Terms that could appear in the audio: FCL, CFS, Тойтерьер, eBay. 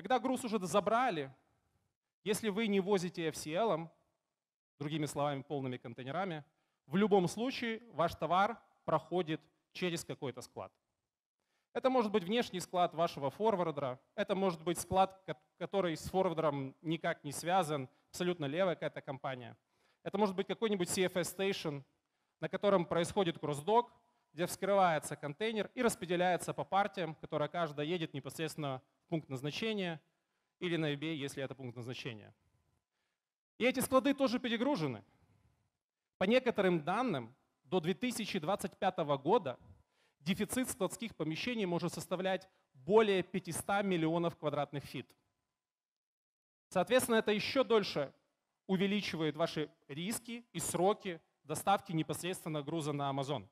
Когда груз уже забрали, если вы не возите FCL, другими словами, полными контейнерами, в любом случае ваш товар проходит через какой-то склад. Это может быть внешний склад вашего форвардера, это может быть склад, который с форвардером никак не связан, абсолютно левая какая-то компания. Это может быть какой-нибудь CFS Station, на котором происходит кроссдок, где вскрывается контейнер и распределяется по партиям, которая каждая едет непосредственно в пункт назначения или на eBay, если это пункт назначения. И эти склады тоже перегружены. По некоторым данным, до 2025 года дефицит складских помещений может составлять более 500 миллионов квадратных фит. Соответственно, это еще дольше увеличивает ваши риски и сроки доставки непосредственно груза на Amazon.